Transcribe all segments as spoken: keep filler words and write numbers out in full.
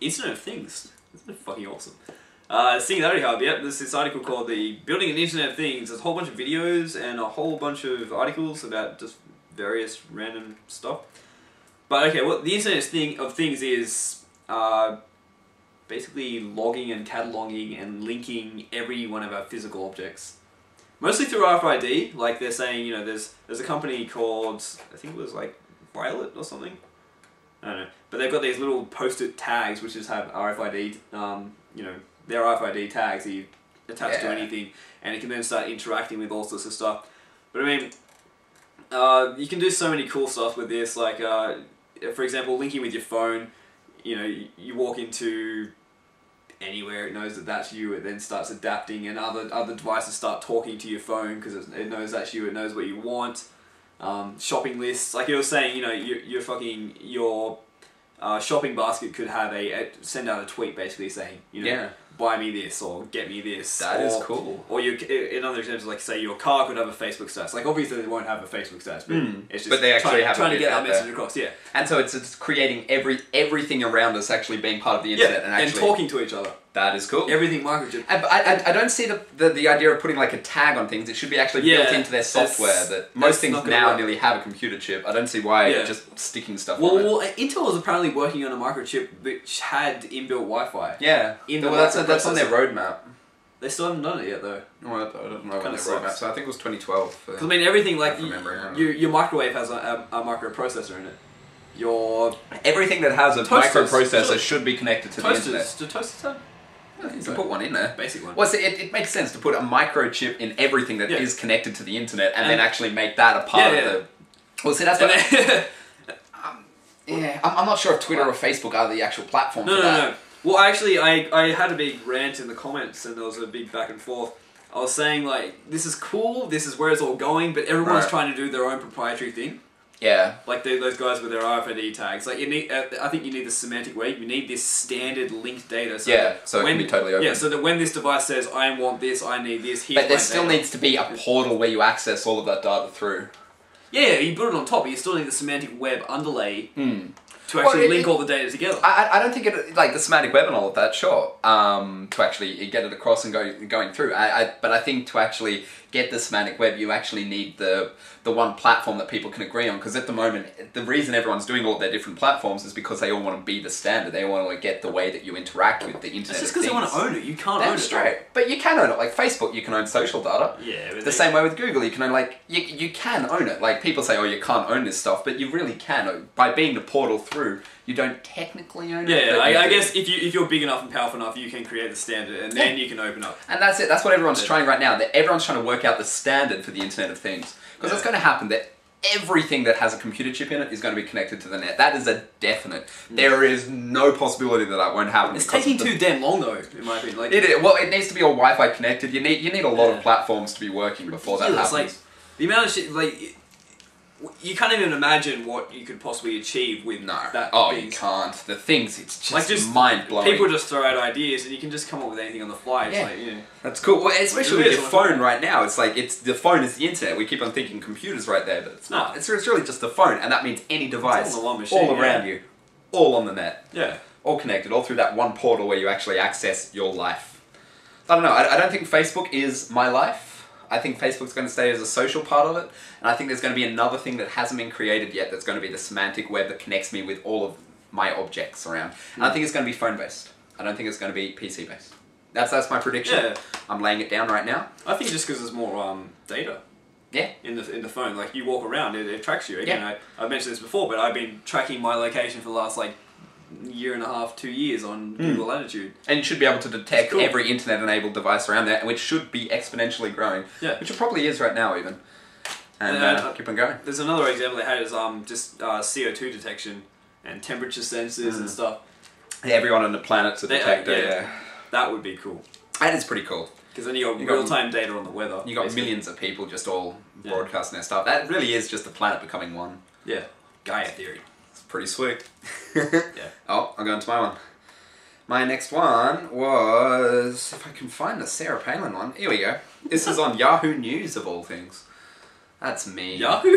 Internet of Things. That's been fucking awesome. Uh, Singularity Hub, yep, there's this article called The Building an Internet of Things. There's a whole bunch of videos and a whole bunch of articles about just various random stuff. But okay, what the Internet thing of Things is uh, basically logging and cataloging and linking every one of our physical objects. Mostly through R F I D, like they're saying, you know, there's there's a company called, I think it was like Violet or something. I don't know. But they've got these little post-it tags which just have R F I D, um, you know, their R F I D tags that you attach yeah. to anything, and it can then start interacting with all sorts of stuff. But I mean, uh, you can do so many cool stuff with this, like, uh, for example, linking with your phone. You know, you, you walk into anywhere, it knows that that's you, it then starts adapting, and other other devices start talking to your phone because it knows that's you, it knows what you want. Um, shopping lists, like you were saying, you know, your, your fucking, your uh, shopping basket could have a, a, send out a tweet basically saying, you know, yeah. buy me this, or get me this. That or, is cool. Or you, in other examples, like say your car could have a Facebook status. Like obviously they won't have a Facebook status, but mm. it's just but they actually trying, have trying to get that message there. across, yeah. And so it's, it's creating every everything around us actually being part of the internet. Yeah, and, actually, and talking to each other. That is cool. Everything microchip. I, I, I don't see the, the, the idea of putting like a tag on things. It should be actually yeah, built into their software that most things now work. nearly have a computer chip. I don't see why yeah. just sticking stuff well, on well, it. Intel was apparently working on a microchip which had inbuilt Wi-Fi. Yeah. In well, that's, that's on their roadmap. They still haven't done it yet though. Well, I don't know when their roadmap, so I think it was twenty twelve. Because I mean everything, like you, you, your microwave has a, a, a microprocessor in it. Your... Everything that has a toasters, microprocessor to, should be connected to toasters, the internet. Do toasters have? I think so. You put one in there. Basic one. Well, see, it, it makes sense to put a microchip in everything that yeah. is connected to the internet, and, and then actually make that a part yeah, yeah. of the... Well, see, that's what... Then, um, yeah, I'm, I'm not sure if Twitter or Facebook are the actual platform no, for that. No, no, no. Well, actually, I, I had a big rant in the comments, and there was a big back and forth. I was saying, like, this is cool, this is where it's all going, but everyone's right. trying to do their own proprietary thing. Yeah. Like they, those guys with their R F I D tags. Like you need, uh, I think you need the semantic web. You need this standard linked data. So yeah. So when, it can be totally open. Yeah. So that when this device says, "I want this, I need this," here's but there still data. needs to be a portal where you access all of that data through. Yeah, you put it on top, but you still need the semantic web underlay mm. to actually well, it, link all the data together. I, I don't think it like the semantic web and all of that. Sure. Um, to actually get it across and go going through. I, I but I think to actually get the semantic web, you actually need the the one platform that people can agree on. Because at the moment, the reason everyone's doing all their different platforms is because they all want to be the standard. They want to get the way that you interact with the internet. It's just because they want to own it. You can't That's own it. Straight. But you can own it. Like Facebook, you can own social data. Yeah. The they... same way with Google, you can own like you you can own it. Like people say, oh, you can't own this stuff, but you really can. By being the portal through, you don't technically own yeah, it. Yeah. I, I guess if you if you're big enough and powerful enough, you can create the standard, and then yeah. you can open up. And that's it. That's what everyone's yeah. trying right now. That everyone's trying to work out the standard for the Internet of Things. Because yeah. it's going to happen that everything that has a computer chip in it is going to be connected to the net. That is a definite. Mm. There is no possibility that that won't happen. It's taking too damn long though, in my opinion. Like, it is. Well, it needs to be all Wi-Fi connected. You need you need a lot yeah. of platforms to be working before that happens. Like, the amount of shit, like, you can't even imagine what you could possibly achieve with no. that. Oh, things. you can't. The things, it's just, like just mind-blowing. People just throw out ideas and you can just come up with anything on the fly. It's yeah. like, yeah. That's cool. Well, especially with your phone right now. It's like, it's the phone is the internet. We keep on thinking computers right there, but it's not. No. It's, it's really just the phone, and that means any device, all, on machine, all around yeah. you, all on the net. Yeah. All connected, all through that one portal where you actually access your life. I don't know. I, I don't think Facebook is my life. I think Facebook's going to stay as a social part of it, and I think there's going to be another thing that hasn't been created yet that's going to be the semantic web that connects me with all of my objects around. And mm. I think it's going to be phone-based. I don't think it's going to be P C-based. That's that's my prediction. Yeah. I'm laying it down right now. I think just because there's more um, data yeah. in the in the phone. Like, you walk around, it, it tracks you. Again, yeah. I, I've mentioned this before, but I've been tracking my location for the last, like, year and a half, two years on mm. Google Latitude. And you should be able to detect cool. every internet-enabled device around there, which should be exponentially growing. Yeah. Which it probably is right now, even. And, and uh, uh, keep on going. There's another example they had is um, just uh, C O two detection and temperature sensors mm. and stuff. Yeah, everyone on the planet to they, detect uh, yeah, it. Yeah. That would be cool. That is pretty cool. Because then you got real-time data on the weather. You got basically. millions of people just all yeah. broadcasting their stuff. That really is just the planet becoming one. Yeah. Gaia theory. Pretty sweet. yeah. Oh, I'll go into my one. My next one was, if I can find the Sarah Palin one. Here we go. This is on Yahoo News of all things. That's me. Yahoo?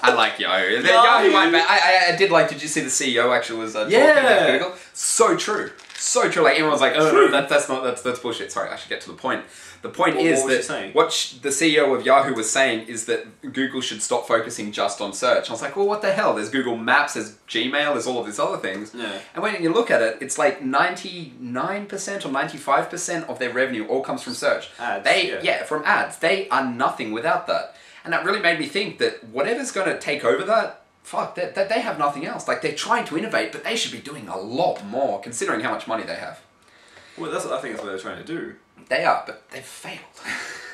I like Yahoo. Yahoo, Yahoo might be. I, I, I did like, did you see the C E O actually was uh, talking yeah. about critical? So true. So true. Like, everyone's like, oh, no, that, that's not, that's, that's bullshit. Sorry, I should get to the point. The point what, is what that what sh the C E O of Yahoo was saying is that Google should stop focusing just on search. I was like, well, what the hell? There's Google Maps, there's Gmail, there's all of these other things. Yeah. And when you look at it, it's like ninety-nine percent or ninety-five percent of their revenue all comes from search. Ads, they, yeah. yeah, from ads. They are nothing without that. And that really made me think that whatever's going to take over that, fuck, that they, they have nothing else. Like, they're trying to innovate, but they should be doing a lot more, considering how much money they have. Well, that's, I think that's what they're trying to do. They are, but they've failed.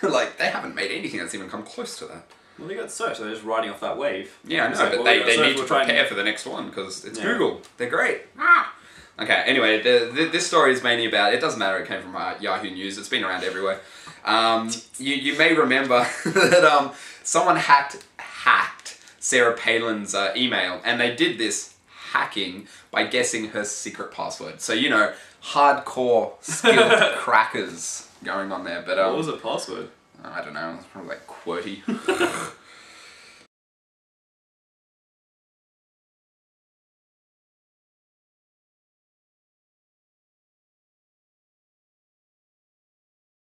Like, they haven't made anything that's even come close to that. Well, they got search, so they're just riding off that wave. Yeah, I know, like, but well, they, they need to prepare and... for the next one, because it's yeah. Google. They're great. Ah! Okay, anyway, the, the, this story is mainly about, it doesn't matter, it came from uh, Yahoo News, it's been around everywhere. Um, you, you may remember that um, someone hacked, hacked Sarah Palin's uh, email, and they did this hacking by guessing her secret password. So, you know, hardcore skilled crackers going on there. But um, what was the password? I don't know, it was probably like QWERTY.